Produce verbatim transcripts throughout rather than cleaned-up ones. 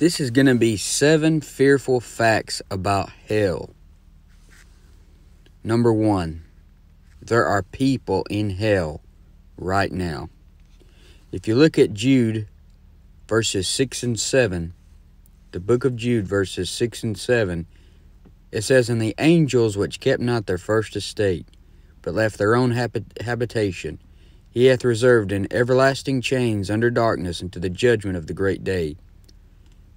This is going to be seven fearful facts about hell. Number one, there are people in hell right now. If you look at Jude verses six and seven, the book of Jude verses six and seven, it says, "And the angels which kept not their first estate, but left their own habit habitation, he hath reserved in everlasting chains under darkness unto the judgment of the great day.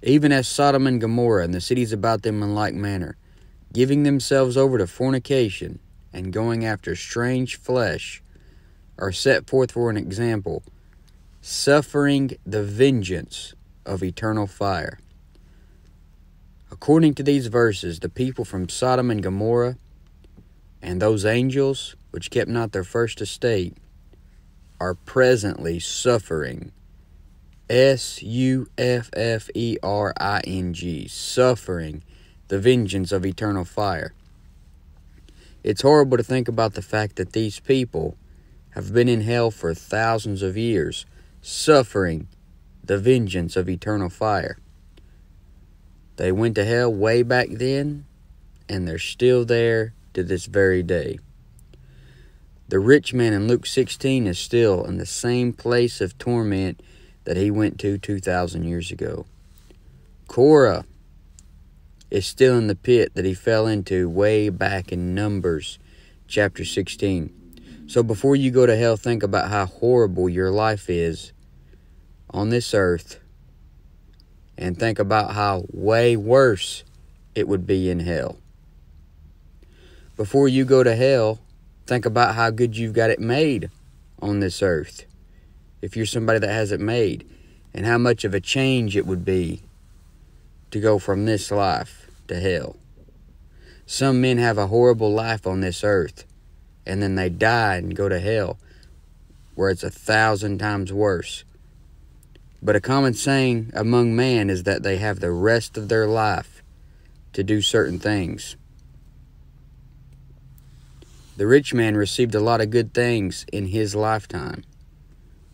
Even as Sodom and Gomorrah and the cities about them in like manner, giving themselves over to fornication and going after strange flesh, are set forth for an example, suffering the vengeance of eternal fire." According to these verses, the people from Sodom and Gomorrah and those angels which kept not their first estate are presently suffering. S U F F E R I N G, suffering the vengeance of eternal fire. It's horrible to think about the fact that these people have been in hell for thousands of years, suffering the vengeance of eternal fire. They went to hell way back then, and they're still there to this very day. The rich man in Luke sixteen is still in the same place of torment that he went to two thousand years ago. Korah is still in the pit that he fell into way back in Numbers chapter sixteen. So before you go to hell, think about how horrible your life is on this earth, and think about how way worse it would be in hell. Before you go to hell, think about how good you've got it made on this earth, if you're somebody that has it made, and how much of a change it would be to go from this life to hell. Some men have a horrible life on this earth, and then they die and go to hell, where it's a thousand times worse. But a common saying among man is that they have the rest of their life to do certain things. The rich man received a lot of good things in his lifetime,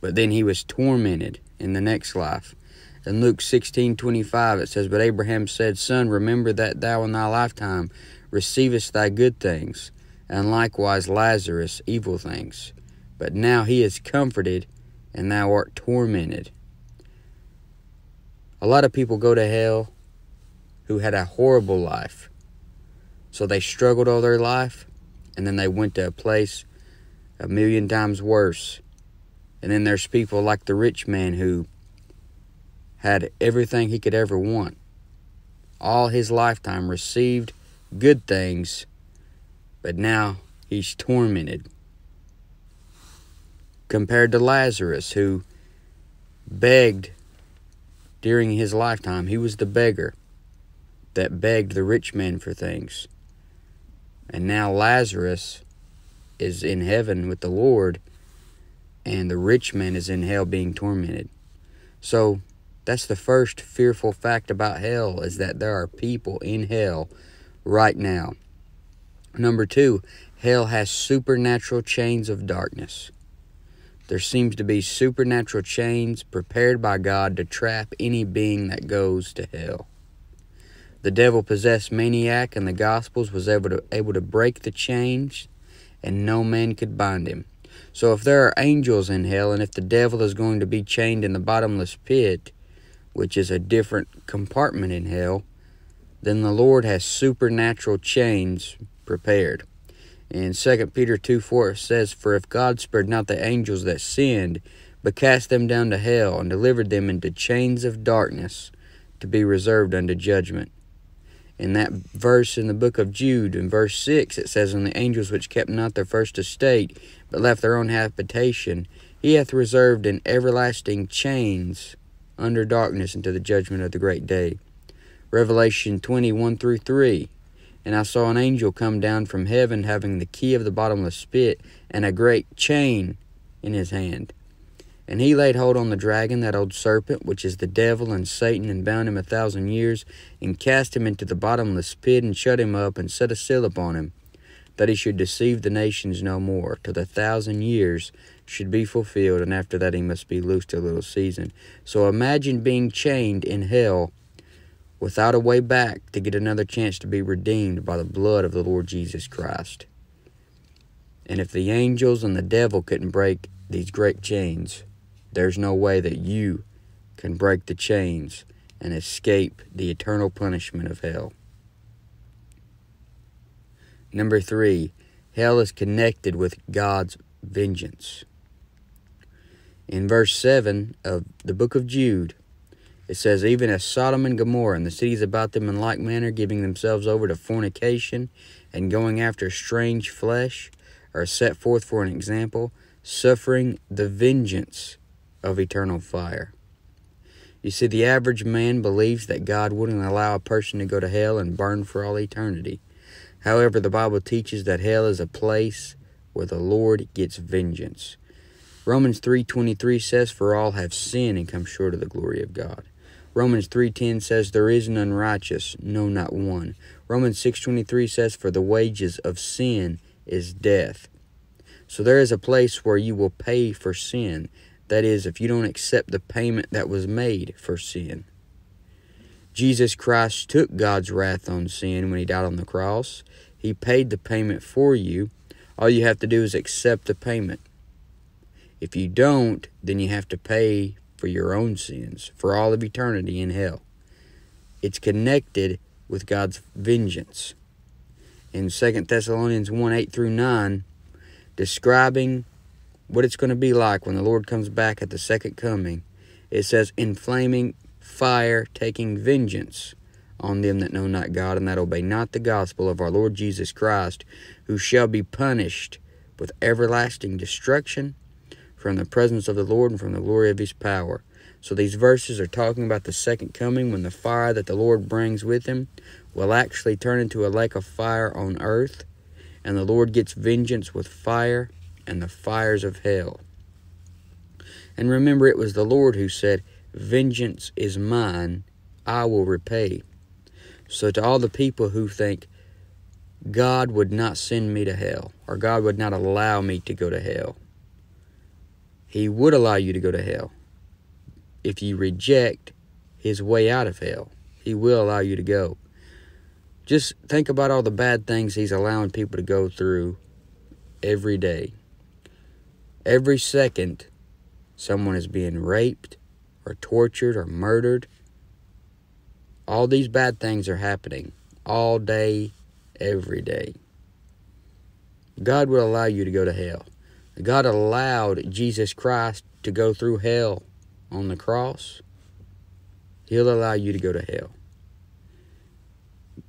but then he was tormented in the next life. In Luke sixteen twenty-five, it says, "But Abraham said, Son, remember that thou in thy lifetime receivest thy good things, and likewise Lazarus evil things. But now he is comforted, and thou art tormented." A lot of people go to hell who had a horrible life. So they struggled all their life, and then they went to a place a million times worse. And then there's people like the rich man who had everything he could ever want. All his lifetime received good things, but now he's tormented. Compared to Lazarus, who begged during his lifetime. He was the beggar that begged the rich man for things. And now Lazarus is in heaven with the Lord, and the rich man is in hell being tormented. So that's the first fearful fact about hell, is that there are people in hell right now. Number two, hell has supernatural chains of darkness. There seems to be supernatural chains prepared by God to trap any being that goes to hell. The devil-possessed maniac in the Gospels was able to, able to break the chains, and no man could bind him. So if there are angels in hell, and if the devil is going to be chained in the bottomless pit, which is a different compartment in hell, then the Lord has supernatural chains prepared. In Second Peter two four it says, "For if God spared not the angels that sinned, but cast them down to hell, and delivered them into chains of darkness, to be reserved unto judgment." In that verse in the book of Jude, in verse six, it says, "And the angels which kept not their first estate, but left their own habitation, he hath reserved in everlasting chains under darkness unto the judgment of the great day." Revelation twenty, one through three, "And I saw an angel come down from heaven, having the key of the bottomless pit, and a great chain in his hand. And he laid hold on the dragon, that old serpent, which is the devil and Satan, and bound him a thousand years, and cast him into the bottomless pit, and shut him up, and set a seal upon him, that he should deceive the nations no more, till the thousand years should be fulfilled, and after that he must be loosed a little season." So imagine being chained in hell without a way back to get another chance to be redeemed by the blood of the Lord Jesus Christ. And if the angels and the devil couldn't break these great chains, there's no way that you can break the chains and escape the eternal punishment of hell. Number three, hell is connected with God's vengeance. In verse seven of the book of Jude, it says, "Even as Sodom and Gomorrah and the cities about them in like manner, giving themselves over to fornication and going after strange flesh, are set forth for an example, suffering the vengeance of eternal fire." You see, the average man believes that God wouldn't allow a person to go to hell and burn for all eternity. However, the Bible teaches that hell is a place where the Lord gets vengeance. Romans three twenty-three says, "For all have sinned and come short of the glory of God." Romans three ten says, "There is none righteous, no, not one." Romans six twenty-three says, "For the wages of sin is death." So there is a place where you will pay for sin. That is, if you don't accept the payment that was made for sin. Jesus Christ took God's wrath on sin when he died on the cross. He paid the payment for you. All you have to do is accept the payment. If you don't, then you have to pay for your own sins for all of eternity in hell. It's connected with God's vengeance. In Second Thessalonians one, eight through nine, describing what it's going to be like when the Lord comes back at the second coming, it says, "In flaming fire, taking vengeance on them that know not God and that obey not the gospel of our Lord Jesus Christ, who shall be punished with everlasting destruction from the presence of the Lord and from the glory of his power." So these verses are talking about the second coming, when the fire that the Lord brings with him will actually turn into a lake of fire on earth, and the Lord gets vengeance with fire and the fires of hell. And remember, it was the Lord who said, "Vengeance is mine, I will repay." So to all the people who think God would not send me to hell, or God would not allow me to go to hell, he would allow you to go to hell. If you reject his way out of hell, he will allow you to go. Just think about all the bad things he's allowing people to go through every day. Every second, someone is being raped or tortured or murdered. All these bad things are happening all day, every day. God will allow you to go to hell. God allowed Jesus Christ to go through hell on the cross. He'll allow you to go to hell.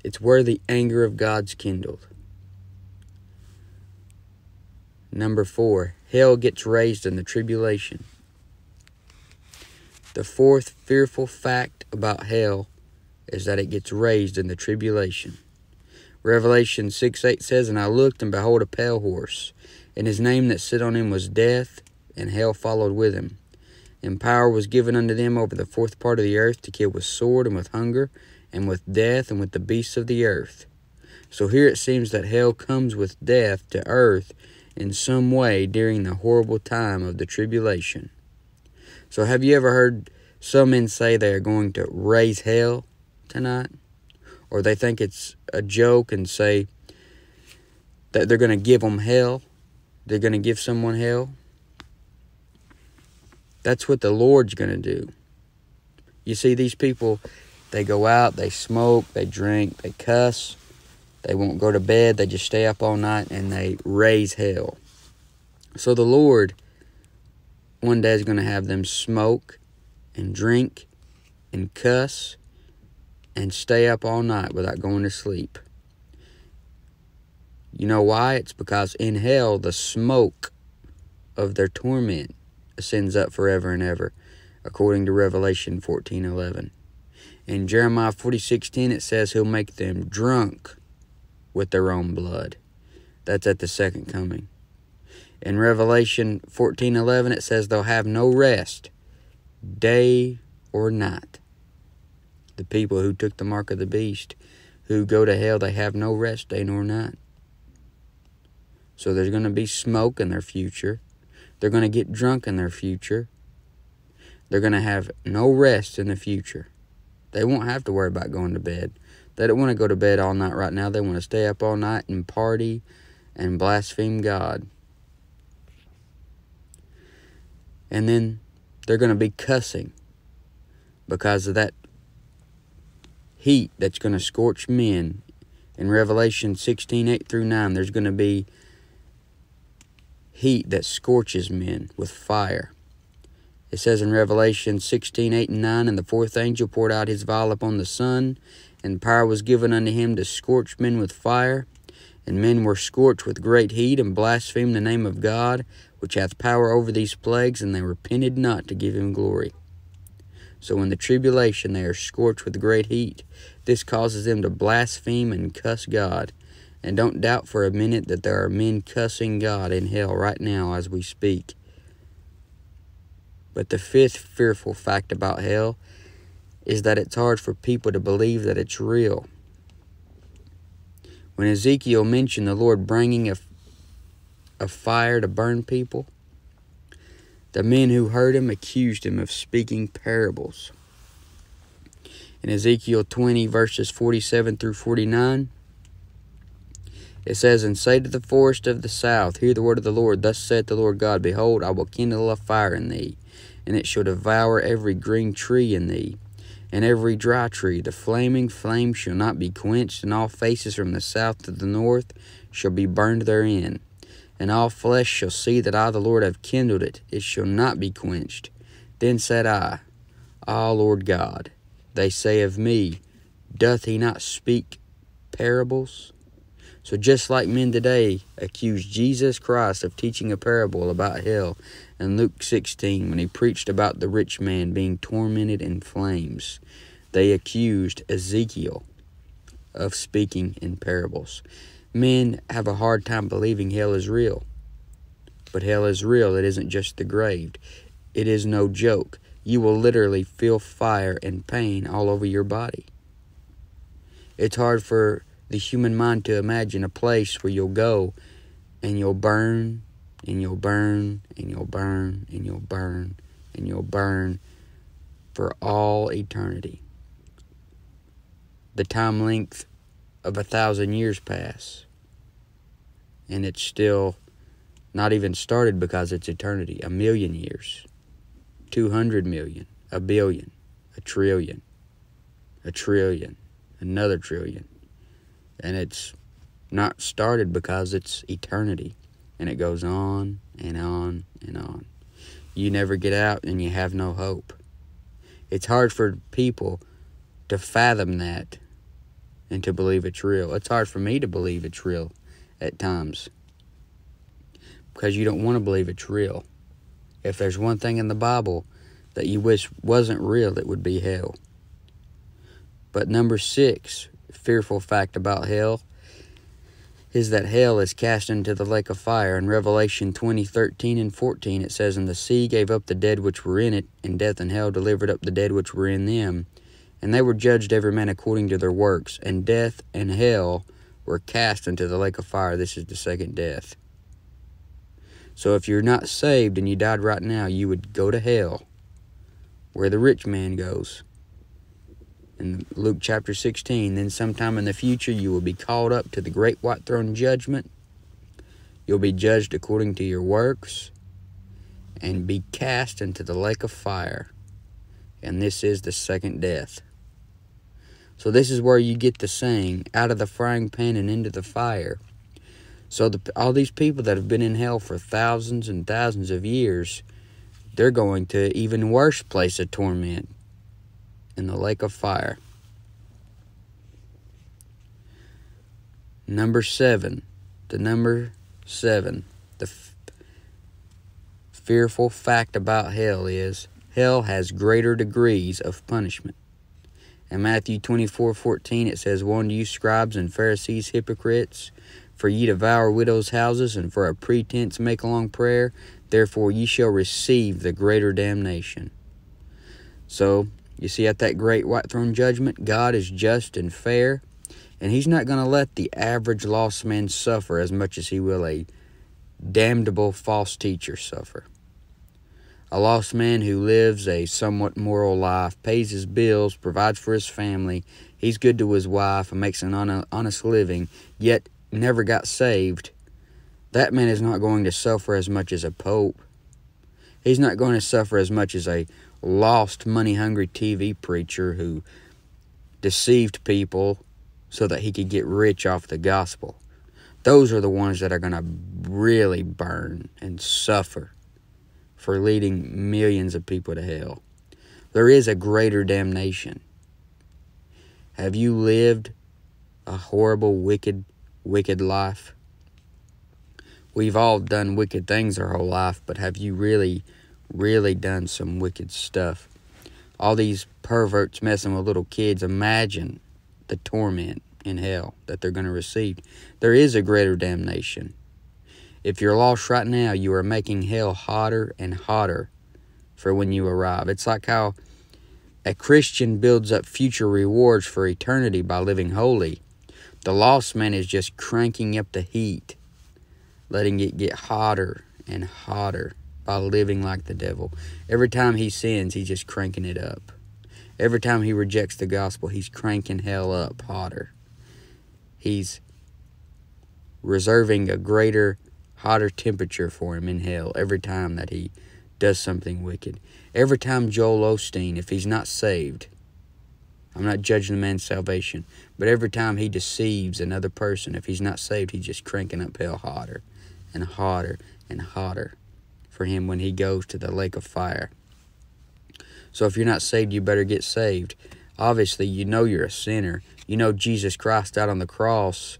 It's where the anger of God's kindled. Number four, hell gets raised in the tribulation. The fourth fearful fact about hell is that it gets raised in the tribulation. Revelation six eight says, "And I looked, and behold, a pale horse, and his name that sit on him was Death, and hell followed with him. And power was given unto them over the fourth part of the earth to kill with sword, and with hunger, and with death, and with the beasts of the earth." So here it seems that hell comes with death to earth in some way during the horrible time of the tribulation. So have you ever heard some men say they are going to raise hell tonight? Or they think it's a joke and say that they're going to give them hell? They're going to give someone hell? That's what the Lord's going to do. You see, these people, they go out, they smoke, they drink, they cuss, they won't go to bed, they just stay up all night, and they raise hell. So the Lord one day is going to have them smoke and drink and cuss and stay up all night without going to sleep. You know why? It's because in hell, the smoke of their torment ascends up forever and ever, according to Revelation fourteen eleven. In Jeremiah forty-six ten, it says, "He'll make them drunk with their own blood." That's at the second coming. In Revelation fourteen eleven, it says, "They'll have no rest, day or night." The people who took the mark of the beast, who go to hell, they have no rest, day nor night. So there's going to be smoke in their future. They're going to get drunk in their future. They're going to have no rest in the future. They won't have to worry about going to bed. They don't want to go to bed all night right now. They want to stay up all night and party and blaspheme God. And then they're going to be cussing because of that heat that's going to scorch men. In Revelation sixteen, eight through nine, there's going to be heat that scorches men with fire. It says in Revelation sixteen, eight and nine, and the fourth angel poured out his vial upon the sun, and power was given unto him to scorch men with fire. And men were scorched with great heat, and blasphemed the name of God, which hath power over these plagues, and they repented not to give him glory. So in the tribulation they are scorched with great heat. This causes them to blaspheme and cuss God. And don't doubt for a minute that there are men cussing God in hell right now as we speak. But the fifth fearful fact about hell is that it's hard for people to believe that it's real. When Ezekiel mentioned the Lord bringing a, a fire to burn people, the men who heard him accused him of speaking parables. In Ezekiel twenty, verses forty-seven through forty-nine, it says, "And say to the forest of the south, Hear the word of the Lord. Thus saith the Lord God, Behold, I will kindle a fire in thee, and it shall devour every green tree in thee, and every dry tree. The flaming flame shall not be quenched, and all faces from the south to the north shall be burned therein. And all flesh shall see that I, the Lord, have kindled it. It shall not be quenched. Then said I, Ah, Lord God, they say of me, Doth he not speak parables?" So just like men today accuse Jesus Christ of teaching a parable about hell in Luke sixteen when he preached about the rich man being tormented in flames, they accused Ezekiel of speaking in parables. Men have a hard time believing hell is real. But hell is real. It isn't just the grave. It is no joke. You will literally feel fire and pain all over your body. It's hard for the human mind to imagine a place where you'll go and you'll burn and you'll burn and you'll burn and you'll burn and you'll burn for all eternity. The time length of a thousand years pass, and it's still not even started because it's eternity. A million years, two hundred million, a billion, a trillion, a trillion, another trillion. And it's not started because it's eternity. And it goes on and on and on. You never get out and you have no hope. It's hard for people to fathom that and to believe it's real. It's hard for me to believe it's real at times, because you don't want to believe it's real. If there's one thing in the Bible that you wish wasn't real, it would be hell. But number six fearful fact about hell is that hell is cast into the lake of fire. In Revelation twenty, thirteen and fourteen, it says, "And the sea gave up the dead which were in it, and death and hell delivered up the dead which were in them. And they were judged every man according to their works, and death and hell were cast into the lake of fire." This is the second death. So if you're not saved and you died right now, you would go to hell, where the rich man goes. In Luke chapter sixteen, "Then sometime in the future you will be called up to the great white throne judgment. You'll be judged according to your works and be cast into the lake of fire." And this is the second death. So this is where you get the saying, out of the frying pan and into the fire. So the, all these people that have been in hell for thousands and thousands of years, they're going to an even worse place of torment, in the lake of fire. Number seven. The number seven. The f fearful fact about hell is hell has greater degrees of punishment. In Matthew twenty-four, fourteen, it says, "Woe unto you, scribes and Pharisees, hypocrites, for ye devour widows' houses, and for a pretense make a long prayer. Therefore ye shall receive the greater damnation." So you see, at that great white throne judgment, God is just and fair, and he's not going to let the average lost man suffer as much as he will a damnable false teacher suffer. A lost man who lives a somewhat moral life, pays his bills, provides for his family, he's good to his wife, and makes an honest living, yet never got saved, that man is not going to suffer as much as a pope. He's not going to suffer as much as a lost, money-hungry T V preacher who deceived people so that he could get rich off the gospel. Those are the ones that are going to really burn and suffer for leading millions of people to hell. There is a greater damnation. Have you lived a horrible, wicked, wicked life? We've all done wicked things our whole life, but have you really, really done some wicked stuff? All these perverts messing with little kids, imagine the torment in hell that they're going to receive. There is a greater damnation. If you're lost right now, you are making hell hotter and hotter for when you arrive. It's like how a Christian builds up future rewards for eternity by living holy. The lost man is just cranking up the heat, letting it get hotter and hotter by living like the devil. Every time he sins, he's just cranking it up. Every time he rejects the gospel, he's cranking hell up hotter. He's reserving a greater, hotter temperature for him in hell every time that he does something wicked. Every time Joel Osteen, if he's not saved, I'm not judging the man's salvation, but every time he deceives another person, if he's not saved, he's just cranking up hell hotter and hotter and hotter for him when he goes to the lake of fire. So if you're not saved, you better get saved. Obviously, you know you're a sinner. You know Jesus Christ died on the cross,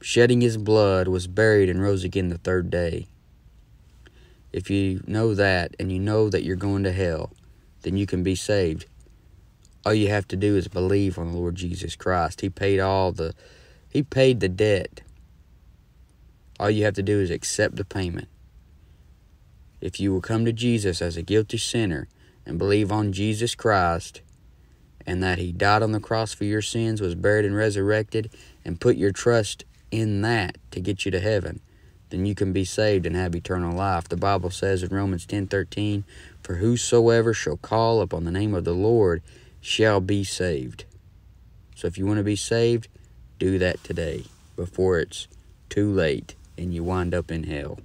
shedding his blood, was buried, and rose again the third day. If you know that, and you know that you're going to hell, then you can be saved. All you have to do is believe on the Lord Jesus Christ. He paid all the, he paid the debt. All you have to do is accept the payment. If you will come to Jesus as a guilty sinner and believe on Jesus Christ, and that he died on the cross for your sins, was buried and resurrected, and put your trust in that to get you to heaven, then you can be saved and have eternal life. The Bible says in Romans ten thirteen, "For whosoever shall call upon the name of the Lord shall be saved." So if you want to be saved, do that today before it's too late and you wind up in hell.